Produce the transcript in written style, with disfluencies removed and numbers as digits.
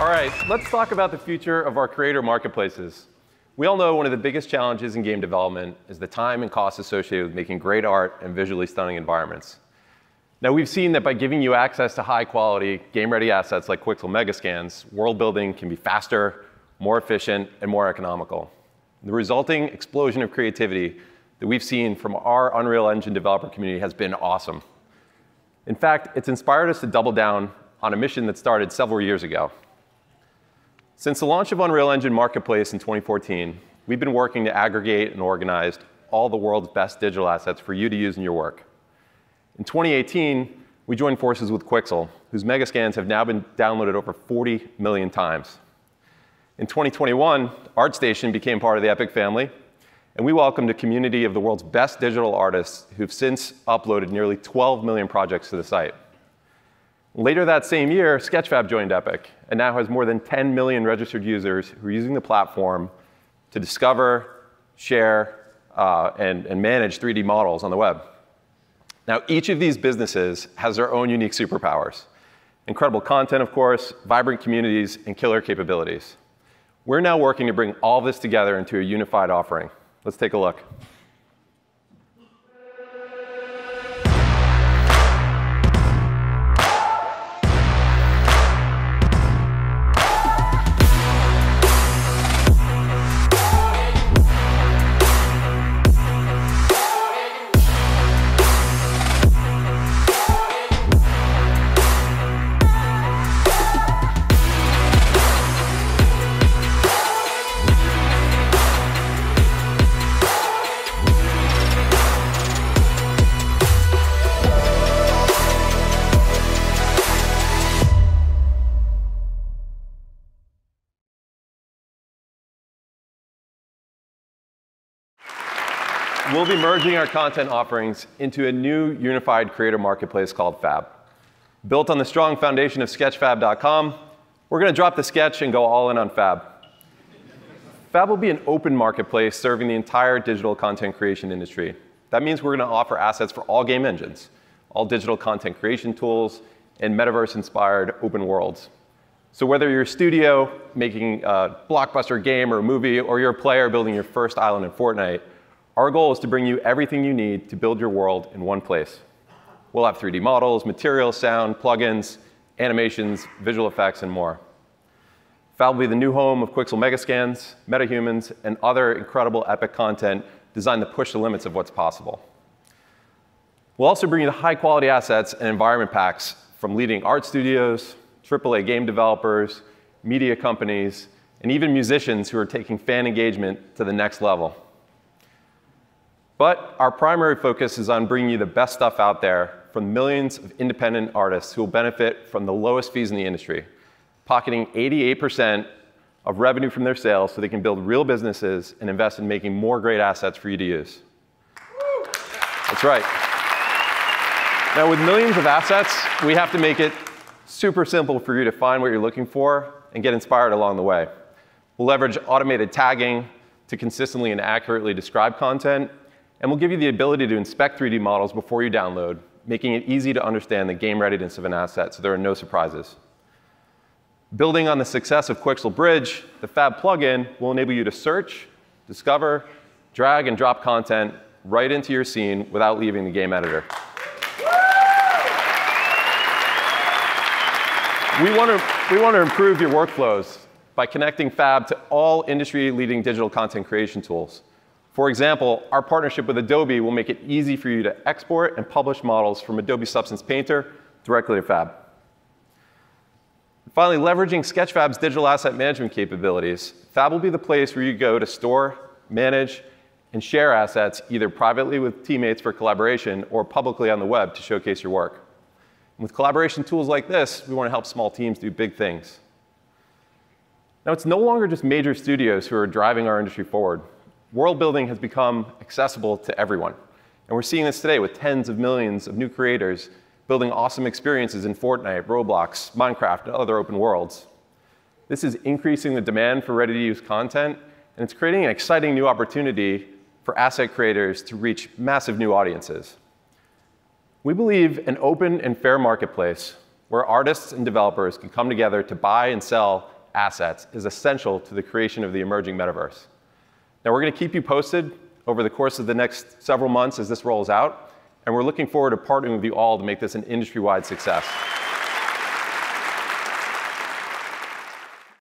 All right, let's talk about the future of our creator marketplaces. We all know one of the biggest challenges in game development is the time and cost associated with making great art and visually stunning environments. Now, we've seen that by giving you access to high-quality, game-ready assets like Quixel Megascans, world building can be faster, more efficient, and more economical. The resulting explosion of creativity that we've seen from our Unreal Engine developer community has been awesome. In fact, it's inspired us to double down on a mission that started several years ago. Since the launch of Unreal Engine Marketplace in 2014, we've been working to aggregate and organize all the world's best digital assets for you to use in your work. In 2018, we joined forces with Quixel, whose Megascans have now been downloaded over 40 million times. In 2021, ArtStation became part of the Epic family, and we welcomed a community of the world's best digital artists who've since uploaded nearly 12 million projects to the site. Later that same year, Sketchfab joined Epic and now has more than 10 million registered users who are using the platform to discover, share, and manage 3D models on the web. Now, each of these businesses has their own unique superpowers. Incredible content, of course, vibrant communities, and killer capabilities. We're now working to bring all this together into a unified offering. Let's take a look. We'll be merging our content offerings into a new unified creator marketplace called Fab. Built on the strong foundation of sketchfab.com, we're going to drop the sketch and go all in on Fab. Fab will be an open marketplace serving the entire digital content creation industry. That means we're going to offer assets for all game engines, all digital content creation tools, and metaverse-inspired open worlds. So whether you're a studio making a blockbuster game or a movie, or you're a player building your first island in Fortnite, our goal is to bring you everything you need to build your world in one place. We'll have 3D models, materials, sound, plugins, animations, visual effects, and more. Fab will be the new home of Quixel Megascans, MetaHumans, and other incredible epic content designed to push the limits of what's possible. We'll also bring you the high-quality assets and environment packs from leading art studios, AAA game developers, media companies, and even musicians who are taking fan engagement to the next level. But our primary focus is on bringing you the best stuff out there from millions of independent artists who will benefit from the lowest fees in the industry, pocketing 88% of revenue from their sales so they can build real businesses and invest in making more great assets for you to use. That's right. Now, with millions of assets, we have to make it super simple for you to find what you're looking for and get inspired along the way. We'll leverage automated tagging to consistently and accurately describe content, and we'll give you the ability to inspect 3D models before you download, making it easy to understand the game readiness of an asset so there are no surprises. Building on the success of Quixel Bridge, the Fab plugin will enable you to search, discover, drag and drop content right into your scene without leaving the game editor. We want to improve your workflows by connecting Fab to all industry-leading digital content creation tools. For example, our partnership with Adobe will make it easy for you to export and publish models from Adobe Substance Painter directly to Fab. Finally, leveraging Sketchfab's digital asset management capabilities, Fab will be the place where you go to store, manage, and share assets either privately with teammates for collaboration or publicly on the web to showcase your work. And with collaboration tools like this, we want to help small teams do big things. Now, it's no longer just major studios who are driving our industry forward. World building has become accessible to everyone. And we're seeing this today with tens of millions of new creators building awesome experiences in Fortnite, Roblox, Minecraft, and other open worlds. This is increasing the demand for ready-to-use content, and it's creating an exciting new opportunity for asset creators to reach massive new audiences. We believe an open and fair marketplace where artists and developers can come together to buy and sell assets is essential to the creation of the emerging metaverse. Now, we're going to keep you posted over the course of the next several months as this rolls out, and we're looking forward to partnering with you all to make this an industry-wide success.